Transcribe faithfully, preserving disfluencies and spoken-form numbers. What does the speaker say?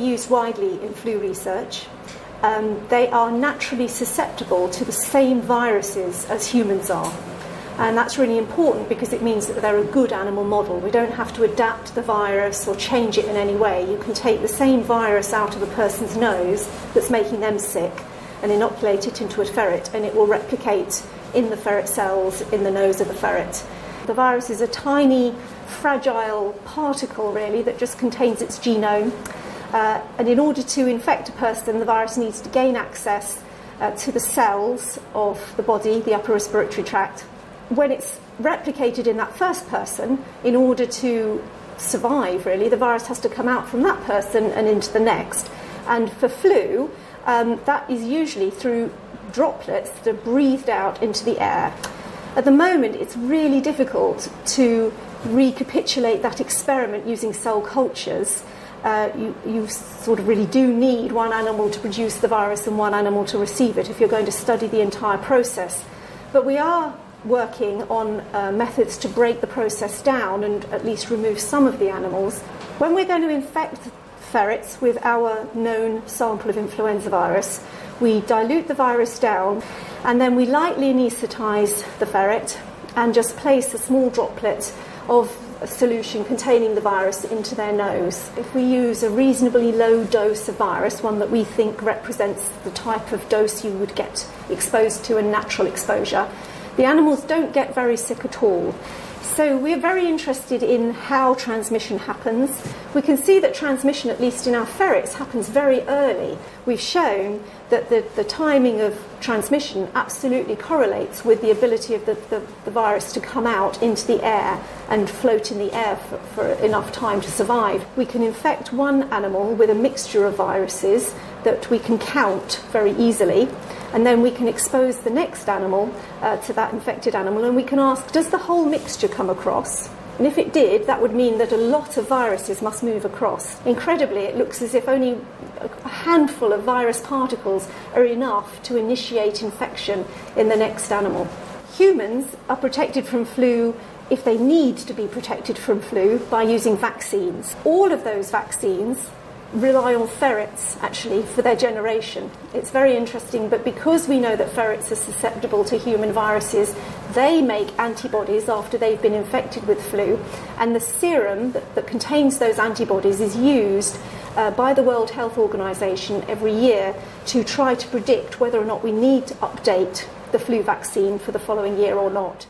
used widely in flu research. Um, they are naturally susceptible to the same viruses as humans are. And that's really important because it means that they're a good animal model. We don't have to adapt the virus or change it in any way. You can take the same virus out of a person's nose that's making them sick and inoculate it into a ferret, and it will replicate in the ferret cells in the nose of the ferret. The virus is a tiny, fragile particle, really, that just contains its genome. Uh, and in order to infect a person, the virus needs to gain access uh, to the cells of the body, the upper respiratory tract. When it's replicated in that first person, in order to survive, really, the virus has to come out from that person and into the next. And for flu, um, that is usually through droplets that are breathed out into the air. At the moment, it's really difficult to recapitulate that experiment using cell cultures. Uh, you, you sort of really do need one animal to produce the virus and one animal to receive it if you're going to study the entire process. But we are working on uh, methods to break the process down and at least remove some of the animals. When we're going to infect ferrets with our known sample of influenza virus, we dilute the virus down and then we lightly anaesthetise the ferret and just place a small droplet of a solution containing the virus into their nose. If we use a reasonably low dose of virus, one that we think represents the type of dose you would get exposed to in natural exposure, the animals don't get very sick at all. So we're very interested in how transmission happens. We can see that transmission, at least in our ferrets, happens very early. We've shown that the, the timing of transmission absolutely correlates with the ability of the, the, the virus to come out into the air and float in the air for, for enough time to survive. We can infect one animal with a mixture of viruses that we can count very easily. And then we can expose the next animal uh, to that infected animal, and we can ask, does the whole mixture come across? And if it did, that would mean that a lot of viruses must move across. Incredibly, it looks as if only a handful of virus particles are enough to initiate infection in the next animal. Humans are protected from flu if they need to be protected from flu by using vaccines. All of those vaccines rely on ferrets, actually, for their generation. It's very interesting, but because we know that ferrets are susceptible to human viruses, they make antibodies after they've been infected with flu, and the serum that, that contains those antibodies is used uh, by the World Health Organization every year to try to predict whether or not we need to update the flu vaccine for the following year or not.